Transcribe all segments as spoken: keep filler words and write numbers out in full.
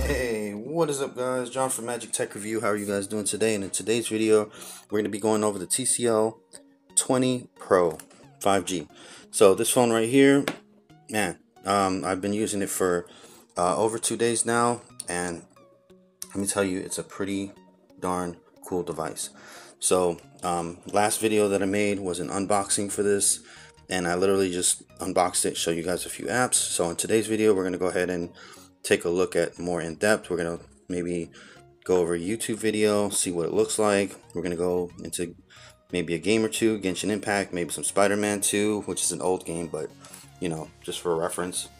Hey, what is up guys, John from Magic Tech Review. How are you guys doing today? And in today's video we're going to be going over the T C L twenty Pro five G. So this phone right here, man, um, I've been using it for uh, over two days now, and let me tell you, it's a pretty darn cool device. So um, last video that I made was an unboxing for this, and I literally just unboxed it, show you guys a few apps. So in today's video we're going to go ahead and take a look at more in depth. We're going to maybe go over a YouTube video, see what it looks like. We're going to go into maybe a game or two, Genshin Impact, maybe some Spider-Man two, which is an old game, but you know, just for reference.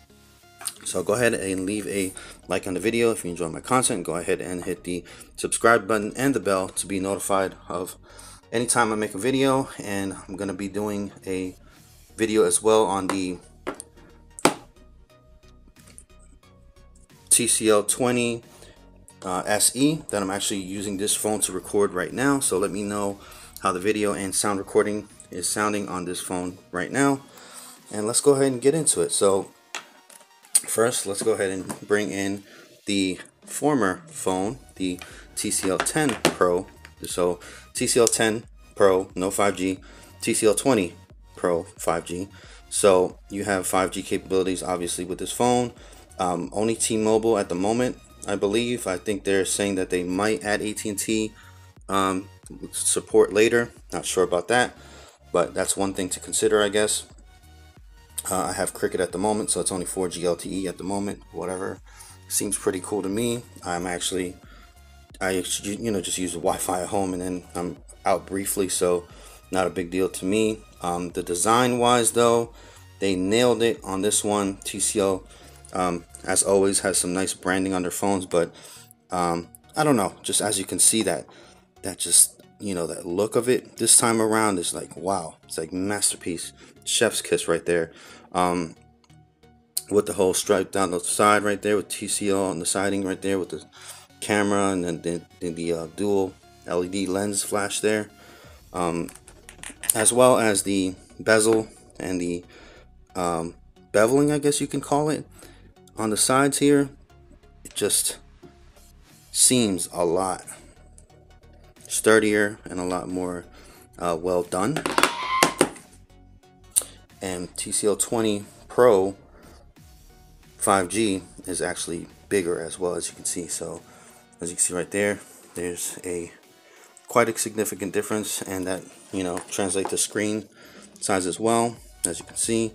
So go ahead and leave a like on the video if you enjoy my content. Go ahead and hit the subscribe button and the bell to be notified of anytime I make a video. And I'm going to be doing a video as well on the T C L twenty uh, S E that I'm actually using this phone to record right now. So let me know how the video and sound recording is sounding on this phone right now. And let's go ahead and get into it. So first, let's go ahead and bring in the former phone, the T C L ten Pro. So T C L ten Pro, no five G, T C L twenty Pro five G. So you have five G capabilities, obviously, with this phone. Um, only T-Mobile at the moment, I believe. I think they're saying that they might add A T and T um, support later. Not sure about that, but that's one thing to consider, I guess. Uh, I have Cricket at the moment, so it's only four G L T E at the moment. Whatever, seems pretty cool to me. I'm actually, I you know just use the Wi-Fi at home, and then I'm out briefly, so not a big deal to me. Um, the design-wise, though, they nailed it on this one. T C L, um, as always, has some nice branding on their phones, but um, I don't know. Just as you can see, that that just you know that look of it this time around is like wow. It's like masterpiece. Chef's kiss right there, um, with the whole stripe down the side right there, with T C L on the siding right there, with the camera, and then the, the, the uh, dual L E D lens flash there, um, as well as the bezel and the um, beveling, I guess you can call it, on the sides here. It just seems a lot sturdier and a lot more uh, well done. And T C L twenty Pro five G is actually bigger as well, as you can see. So as you can see right there, there's a quite a significant difference, and that you know translates to screen size as well. As you can see,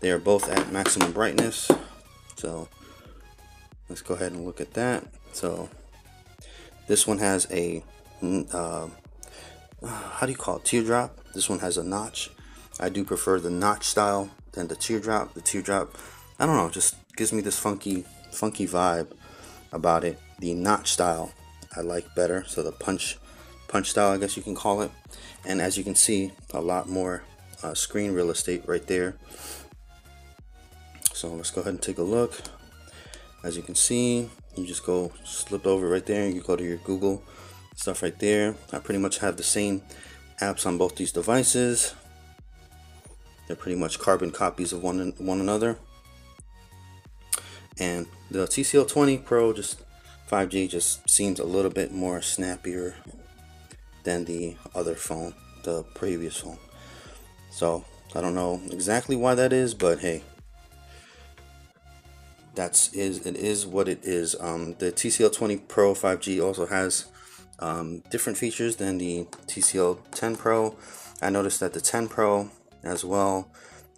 they are both at maximum brightness. So let's go ahead and look at that. So this one has a uh, how do you call it, teardrop. This one has a notch. I do prefer the notch style than the teardrop. The teardrop, I don't know, just gives me this funky, funky vibe about it. The notch style I like better, so the punch, punch style, I guess you can call it. And as you can see, a lot more uh, screen real estate right there. So let's go ahead and take a look. As you can see, you just go slip over right there, and you go to your Google stuff right there. I pretty much have the same apps on both these devices. They're pretty much carbon copies of one one another. And the T C L twenty Pro just five G just seems a little bit more snappier than the other phone, the previous phone. So I don't know exactly why that is, but hey, that's is it is what it is. Um, the T C L twenty Pro five G also has um, different features than the T C L ten Pro. I noticed that the ten Pro as well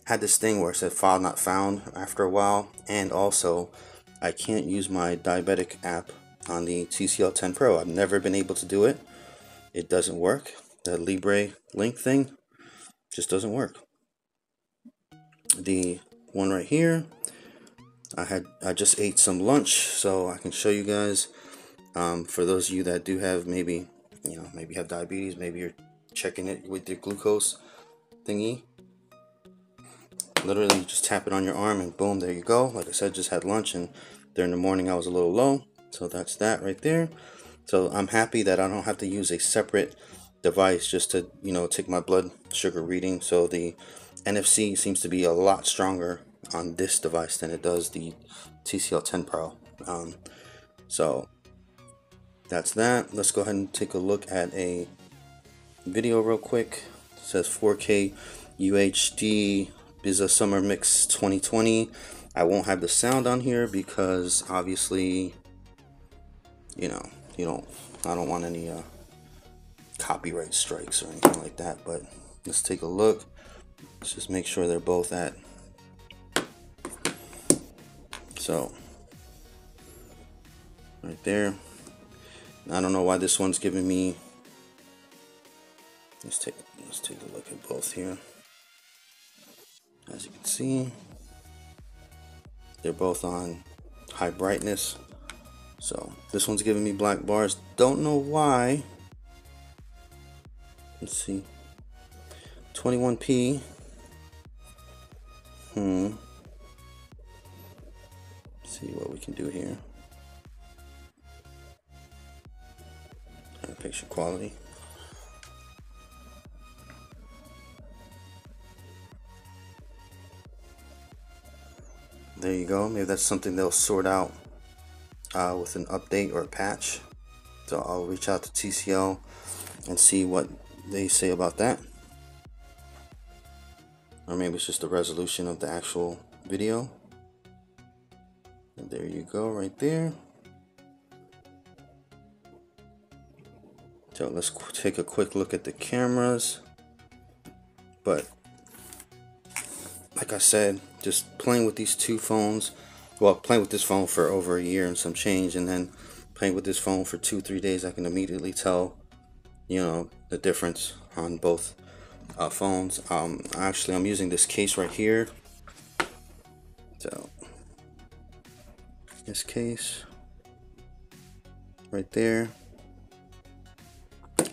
had this thing where it said file not found after a while, and also I can't use my diabetic app on the T C L ten Pro. I've never been able to do it. It doesn't work. The Libre link thing just doesn't work. The one right here, I had I just ate some lunch, so I can show you guys. Um, for those of you that do have maybe you know maybe have diabetes, maybe you're checking it with your glucose thingy. Literally you just tap it on your arm and boom, there you go. Like I said, just had lunch, and during the morning I was a little low, so that's that right there. So I'm happy that I don't have to use a separate device just to you know take my blood sugar reading. So the N F C seems to be a lot stronger on this device than it does the T C L ten Pro. Um, so that's that. Let's go ahead and take a look at a video real quick. It says four K U H D Biza Summer Mix twenty twenty. I won't have the sound on here because obviously, you know, you don't, I don't want any uh, copyright strikes or anything like that. But let's take a look. Let's just make sure they're both at. So right there. I don't know why this one's giving me. Let's take let's take a look at both here. As you can see, they're both on high brightness. So this one's giving me black bars. Don't know why. Let's see. twenty-one P. Hmm. Let's see what we can do here. Picture quality. There you go. Maybe that's something they'll sort out uh, with an update or a patch. So I'll reach out to T C L and see what they say about that. Or maybe it's just the resolution of the actual video. And there you go, right there. So let's take a quick look at the cameras. But like I said, just playing with these two phones, well, playing with this phone for over a year and some change, and then playing with this phone for two, three days, I can immediately tell, you know, the difference on both uh, phones. Um, actually, I'm using this case right here. So this case right there.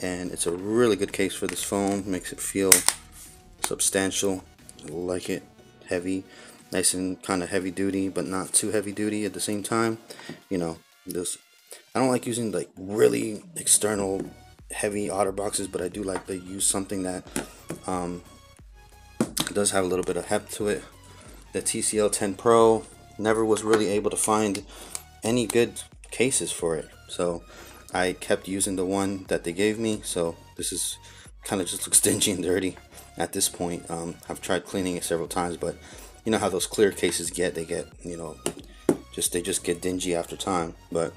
And it's a really good case for this phone. Makes it feel substantial. I like it. Heavy. Nice and kind of heavy duty, but not too heavy duty at the same time. You know, this, I don't like using like really external heavy otter boxes, but I do like to use something that um, does have a little bit of heft to it. The T C L ten Pro never was really able to find any good cases for it. So I kept using the one that they gave me, so this is kind of just looks dingy and dirty at this point. Um, I've tried cleaning it several times, but you know how those clear cases get, they get, you know, just they just get dingy after time. But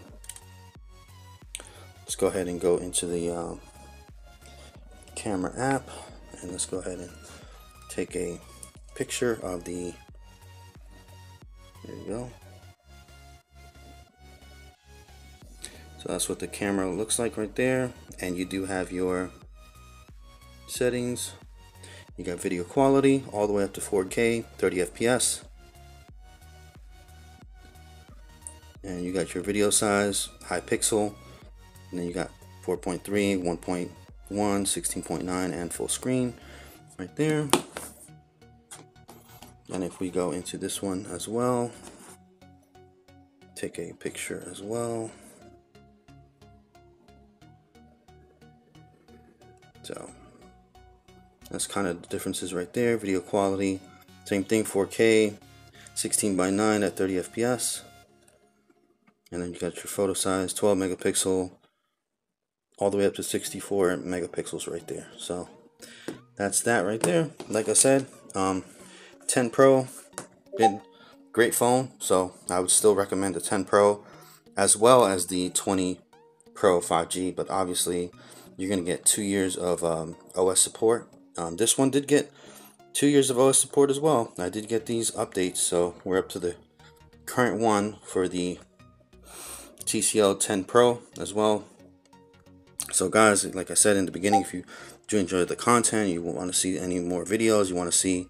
let's go ahead and go into the um, camera app, and let's go ahead and take a picture of the, there you go. So that's what the camera looks like right there, and you do have your settings. You got video quality all the way up to four K, thirty F P S, and you got your video size, high pixel, and then you got four point three, one point one, sixteen point nine, and full screen right there. And if we go into this one as well, take a picture as well. So that's kind of the differences right there. Video quality, same thing, four K, sixteen by nine at thirty F P S, and then you got your photo size, twelve megapixel, all the way up to sixty-four megapixels right there. So that's that right there. Like I said, um, ten Pro, been great phone. So I would still recommend the ten Pro as well as the twenty Pro five G, but obviously you're gonna get two years of um, O S support. Um, this one did get two years of O S support as well. I did get these updates, so we're up to the current one for the T C L ten Pro as well. So guys, like I said in the beginning, if you do enjoy the content, you want to see any more videos, you want to see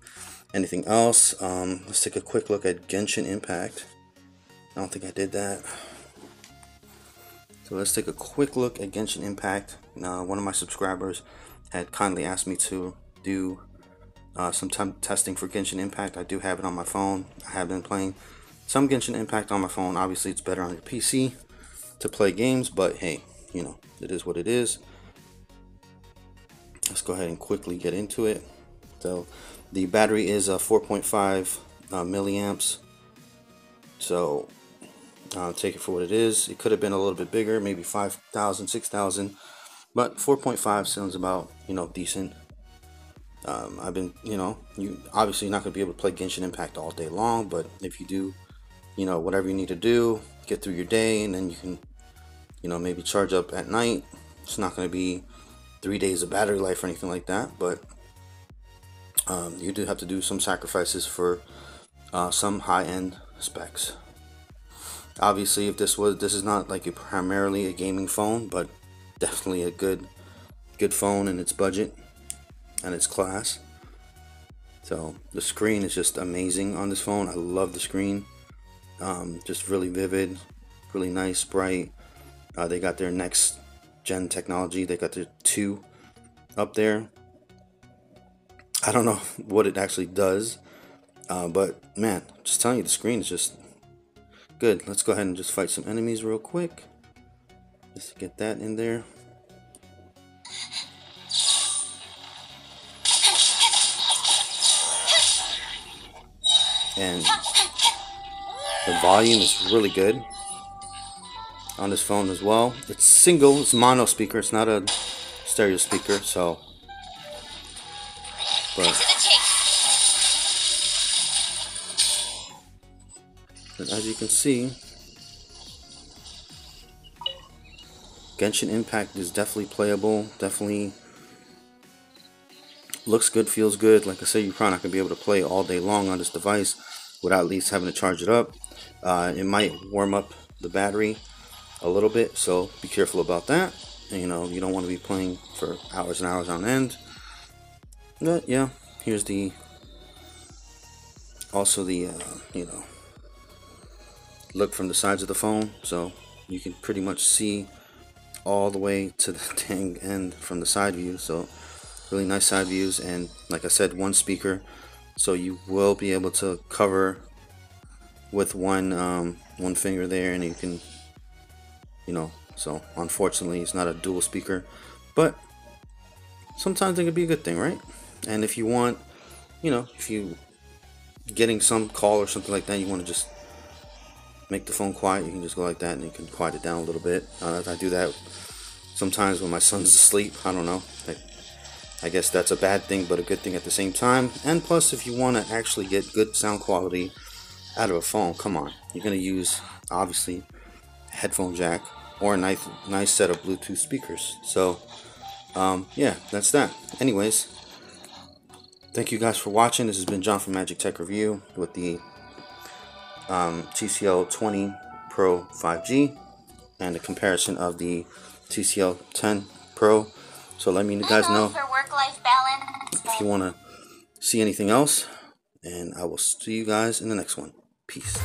anything else, um, let's take a quick look at Genshin Impact. I don't think I did that. So let's take a quick look at Genshin Impact. Now, one of my subscribers had kindly asked me to do uh, some time testing for Genshin Impact. I do have it on my phone. I have been playing some Genshin Impact on my phone. Obviously, it's better on your P C to play games, but hey, you know, it is what it is. Let's go ahead and quickly get into it. So The battery is uh, four point five uh, milliamps, so uh, take it for what it is. It could have been a little bit bigger, maybe five thousand, six thousand, but four point five sounds about, you know, decent. Um, I've been, you know, you obviously not gonna be able to play Genshin Impact all day long, but if you do, you know, whatever you need to do, get through your day, and then you can, you know, maybe charge up at night. It's not gonna be three days of battery life or anything like that, but um, you do have to do some sacrifices for uh, some high-end specs. Obviously, if this was, this is not like a primarily a gaming phone, but definitely a good, good phone in its budget and its class. So the screen is just amazing on this phone. I love the screen. Um, just really vivid, really nice, bright. Uh, they got their next gen technology. They got their two up there. I don't know what it actually does, uh, but man, just telling you, the screen is just good. Let's go ahead and just fight some enemies real quick. Just get that in there. And the volume is really good on this phone as well. It's single, it's mono speaker, it's not a stereo speaker, so but as you can see, Genshin Impact is definitely playable, definitely looks good, feels good. Like I said, you're probably not going to be able to play all day long on this device without at least having to charge it up. Uh, it might warm up the battery a little bit, so be careful about that. And, you know, you don't want to be playing for hours and hours on end. But yeah, here's the, also the, uh, you know, look from the sides of the phone, so you can pretty much see all the way to the dang end from the side view. So really nice side views, and like I said, one speaker, so you will be able to cover with one um, one finger there, and you can, you know, so unfortunately it's not a dual speaker, but sometimes it could be a good thing, right? And if you want, you know, if you getting some call or something like that, you want to just make the phone quiet, you can just go like that and you can quiet it down a little bit. uh, I do that sometimes when my son's asleep. I don't know, I, I guess that's a bad thing but a good thing at the same time. And plus, if you want to actually get good sound quality out of a phone, come on, you're going to use obviously a headphone jack or a nice, nice set of Bluetooth speakers. So um, yeah, that's that. Anyways, thank you guys for watching. This has been John from Magic Tech Review with the Um, T C L twenty Pro five G and a comparison of the T C L ten Pro. So let me you guys know if you want to see anything else, and I will see you guys in the next one. Peace.